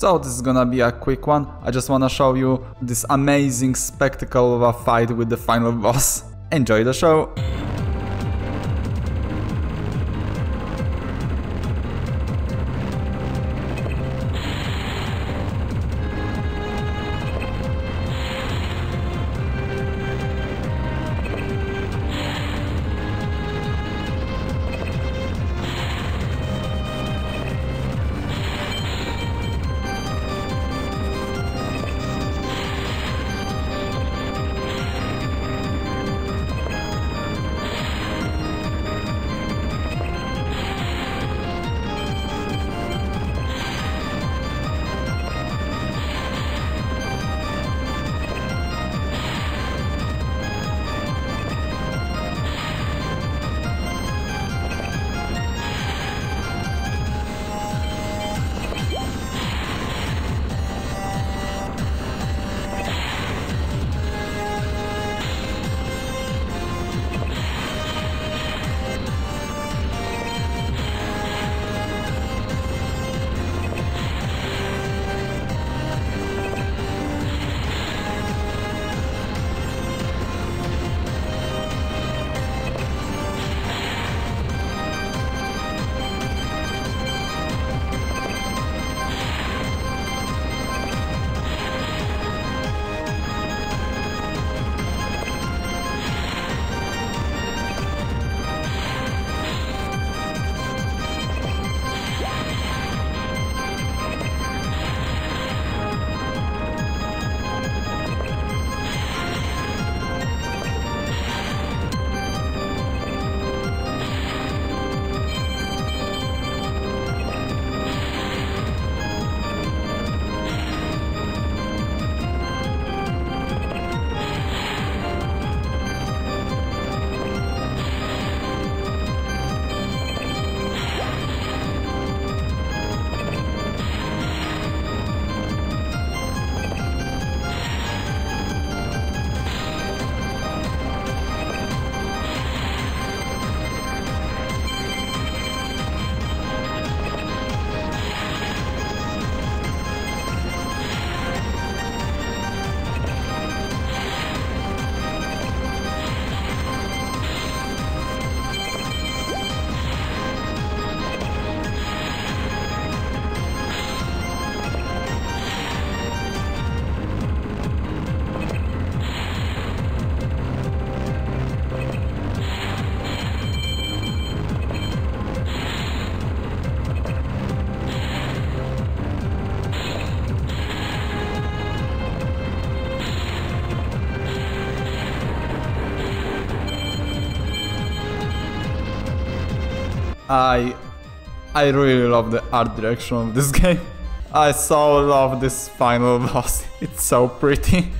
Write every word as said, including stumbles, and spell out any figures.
So this is gonna be a quick one. I just wanna show you this amazing spectacle of a fight with the final boss. Enjoy the show! I I really love the art direction of this game. I so love this final boss. It's so pretty.